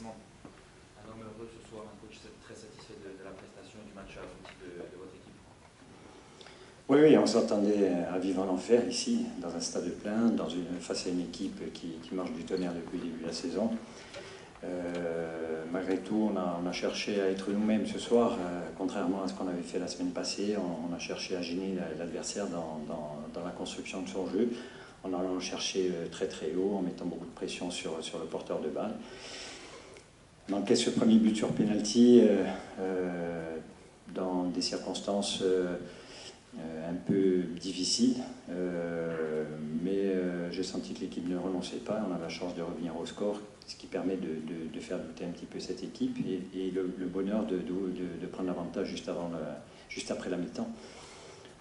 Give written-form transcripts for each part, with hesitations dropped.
forcément un homme heureux ce soir, un coach très satisfait de la prestation et du match à l'outil de votre équipe? Oui, on s'attendait à vivre l'enfer ici, dans un stade plein, face à une équipe qui marche du tonnerre depuis le début de la saison. Malgré tout, on a cherché à être nous-mêmes ce soir, contrairement à ce qu'on avait fait la semaine passée. On a cherché à gêner l'adversaire dans la construction de son jeu, en allant chercher très haut, en mettant beaucoup de pression sur le porteur de balle. On encaisse ce premier but sur pénalty dans des circonstances un peu difficiles, mais j'ai senti que l'équipe ne renonçait pas. On a la chance de revenir au score, ce qui permet de faire douter un petit peu cette équipe et le bonheur de prendre l'avantage juste après la mi-temps.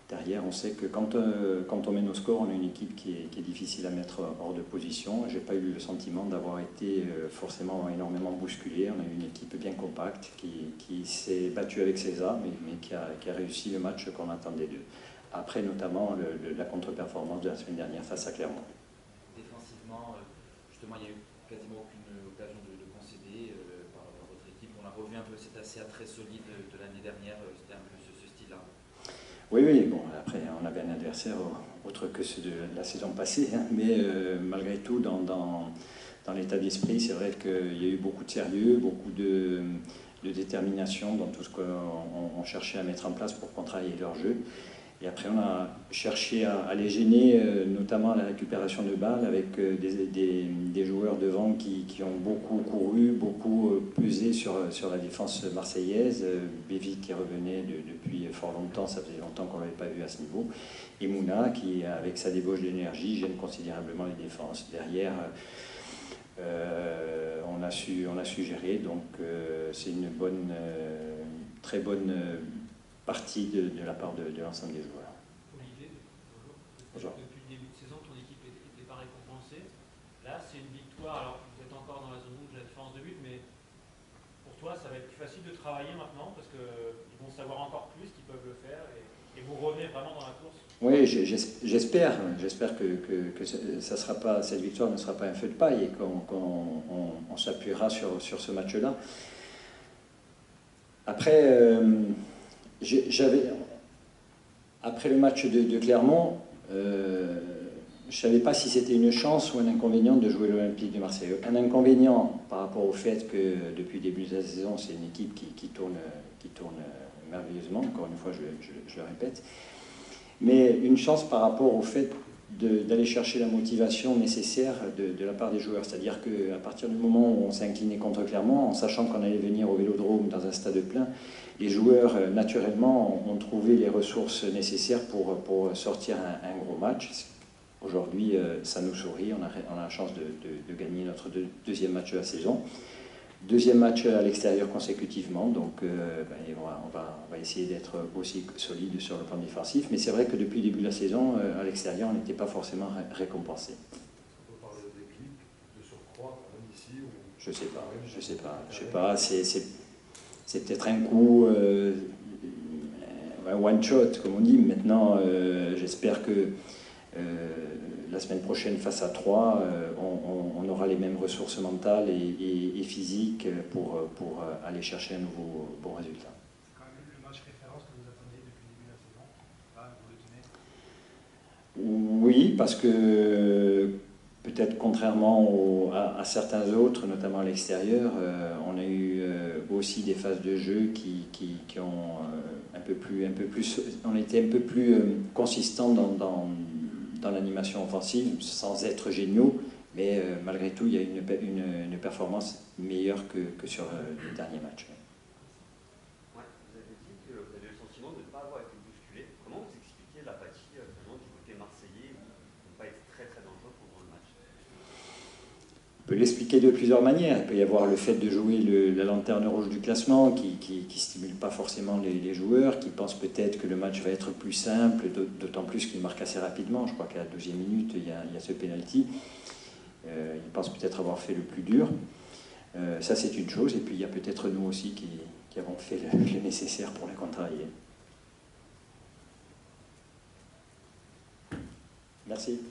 Derrière, on sait que quand on mène au score, on a une équipe qui est difficile à mettre hors de position. Je n'ai pas eu le sentiment d'avoir été forcément énormément bousculé. On a eu une équipe bien compacte qui s'est battue avec ses armes, mais qui a réussi le match qu'on attendait d'eux. Après, notamment, la contre-performance de la semaine dernière face à Clermont. Défensivement, justement, il n'y a eu quasiment aucune occasion de concéder par votre équipe. On a revu un peu cet ACA très solide de l'année dernière. C'était un peu ce style-là. Oui, bon, après on avait un adversaire autre que ceux de la saison passée, hein, mais malgré tout, dans l'état d'esprit, c'est vrai qu'il y a eu beaucoup de sérieux, beaucoup de détermination dans tout ce qu'on cherchait à mettre en place pour travailler leur jeu. Et après, on a cherché à les gêner, notamment à la récupération de balles, avec des joueurs devant qui ont beaucoup couru, beaucoup pesé sur la défense marseillaise. Bévic qui revenait depuis fort longtemps, ça faisait longtemps qu'on ne l'avait pas vu à ce niveau. Et Mouna qui, avec sa débauche d'énergie, gêne considérablement les défenses. Derrière, on a su gérer, donc c'est une bonne, très bonne... partie de la part de l'ensemble des joueurs. Olivier, bonjour. Depuis le début de saison, ton équipe n'était pas récompensée. Là, c'est une victoire. Alors, vous êtes encore dans la zone rouge de la différence de but, mais pour toi, ça va être plus facile de travailler maintenant parce qu'ils vont savoir encore plus qu'ils peuvent le faire et vous revenez vraiment dans la course. Oui, j'espère que ça sera pas, cette victoire ne sera pas un feu de paille et qu'on s'appuiera sur ce match-là. Après... Après le match de Clermont, je ne savais pas si c'était une chance ou un inconvénient de jouer l'Olympique de Marseille. Un inconvénient par rapport au fait que depuis le début de la saison, c'est une équipe qui tourne merveilleusement, encore une fois je le répète, mais une chance par rapport au fait d'aller chercher la motivation nécessaire de la part des joueurs. C'est-à-dire qu'à partir du moment où on s'est incliné contre Clermont, en sachant qu'on allait venir au Vélodrome dans un stade plein, les joueurs, naturellement, ont trouvé les ressources nécessaires pour sortir un gros match. Aujourd'hui, ça nous sourit, on a la chance de gagner notre deuxième match de la saison. Deuxième match à l'extérieur consécutivement, donc on va essayer d'être aussi solide sur le plan défensif. Mais c'est vrai que depuis le début de la saison, à l'extérieur, on n'était pas forcément récompensé. On peut parler d'équipe, de surcroît, même ici ou... Je sais pas. C'est peut-être un coup, un one shot, comme on dit. Maintenant, j'espère que... la semaine prochaine, face à Troyes, on aura les mêmes ressources mentales et physiques pour aller chercher un nouveau bon résultat. C'est quand même le match référence que vous attendiez depuis le début de la saison. Là, vous le tenez ? Oui, parce que peut-être contrairement à certains autres, notamment à l'extérieur, on a eu aussi des phases de jeu qui ont un peu plus... On était un peu plus consistants dans l'animation offensive, sans être géniaux, mais malgré tout, il y a une performance meilleure que sur le dernier match. Ouais, vous avez dit que vous avez eu le sentiment de ne pas avoir été bousculé. Comment vous expliquez l'apathie du côté marseillais, qui ne pas être très dangereux pour le match? On peut l'expliquer de plusieurs manières. Il peut y avoir le fait de jouer la lanterne rouge du classement, qui ne stimule pas forcément les joueurs, qui pensent peut-être que le match va être plus simple, d'autant plus qu'ils marquent assez rapidement. Je crois qu'à la 12e minute, il y a ce pénalty. Ils pensent peut-être avoir fait le plus dur. Ça, c'est une chose. Et puis, il y a peut-être nous aussi qui avons fait le nécessaire pour les contrarier. Merci.